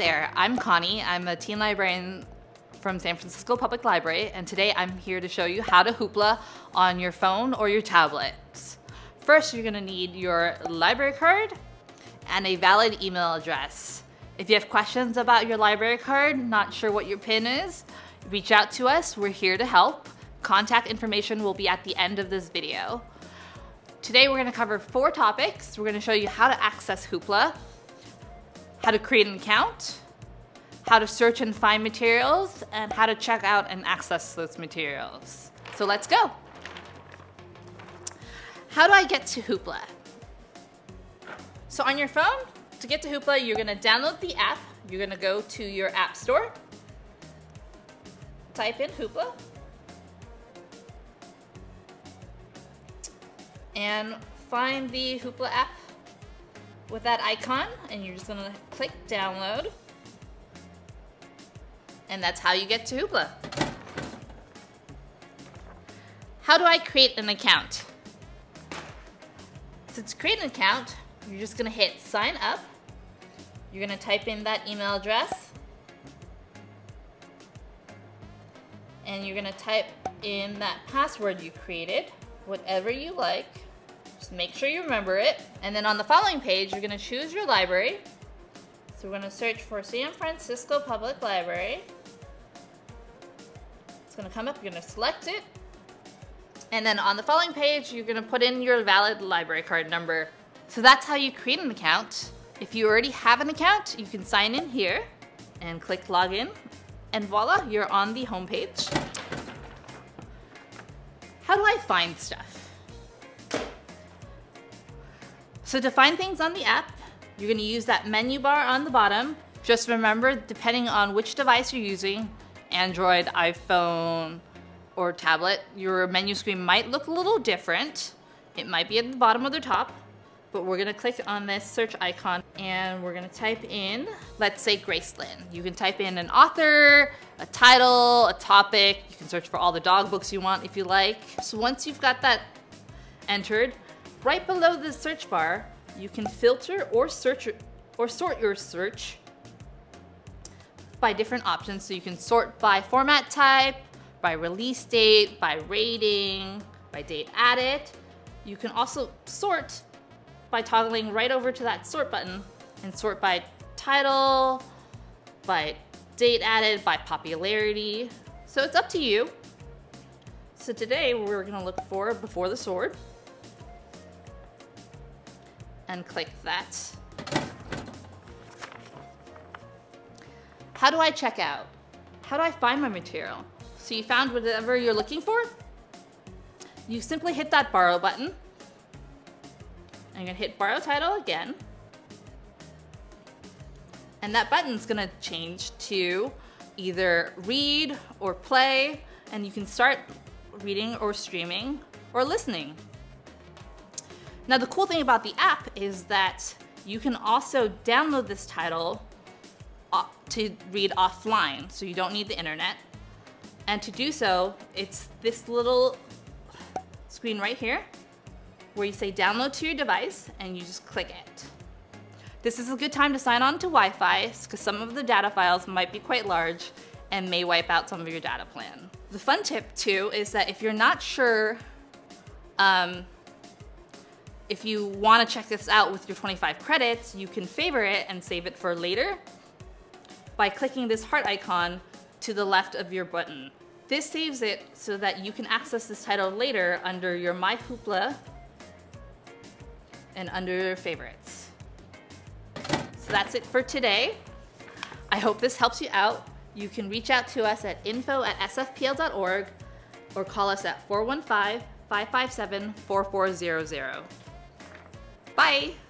there, I'm Connie. I'm a teen librarian from San Francisco Public Library, and today I'm here to show you how to Hoopla on your phone or your tablet. First, you're gonna need your library card and a valid email address. If you have questions about your library card, not sure what your PIN is, reach out to us, we're here to help. Contact information will be at the end of this video. Today we're gonna cover 4 topics. We're gonna show you how to access Hoopla, how to create an account, how to search and find materials, and how to check out and access those materials. So let's go. How do I get to Hoopla? So on your phone, to get to Hoopla, you're gonna download the app. You're gonna go to your app store, type in Hoopla, and find the Hoopla app with that icon, and you're just gonna click download. And that's how you get to Hoopla. How do I create an account? So to create an account, you're just gonna hit sign up. You're gonna type in that email address. And you're gonna type in that password you created, whatever you like. Just make sure you remember it. And then on the following page, you're gonna choose your library. So we're gonna search for San Francisco Public Library. It's gonna come up, you're gonna select it. And then on the following page, you're gonna put in your valid library card number. So that's how you create an account. If you already have an account, you can sign in here and click login. And voila, you're on the homepage. How do I find stuff? So to find things on the app, you're gonna use that menu bar on the bottom. Just remember, depending on which device you're using, Android, iPhone, or tablet, your menu screen might look a little different. It might be at the bottom or the top, but we're gonna click on this search icon and we're gonna type in, let's say Graceland. You can type in an author, a title, a topic. You can search for all the dog books you want if you like. So once you've got that entered, right below the search bar, you can filter or search or sort your search by different options. So you can sort by format type, by release date, by rating, by date added. You can also sort by toggling right over to that sort button and sort by title, by date added, by popularity. So it's up to you. So today we're gonna look for Before the Sword. And click that. How do I check out? How do I find my material? So you found whatever you're looking for? You simply hit that borrow button. And you're gonna hit borrow title again. And that button's gonna change to either read or play, and you can start reading or streaming or listening. Now the cool thing about the app is that you can also download this title to read offline, so you don't need the internet. And to do so, it's this little screen right here where you say download to your device and you just click it. This is a good time to sign on to Wi-Fi because some of the data files might be quite large and may wipe out some of your data plan. The fun tip too is that if you're not sure if you want to check this out with your 25 credits, you can favorite it and save it for later by clicking this heart icon to the left of your button. This saves it so that you can access this title later under your My Hoopla and under favorites. So that's it for today. I hope this helps you out. You can reach out to us at info@sfpl.org or call us at 415-557-4400. Bye.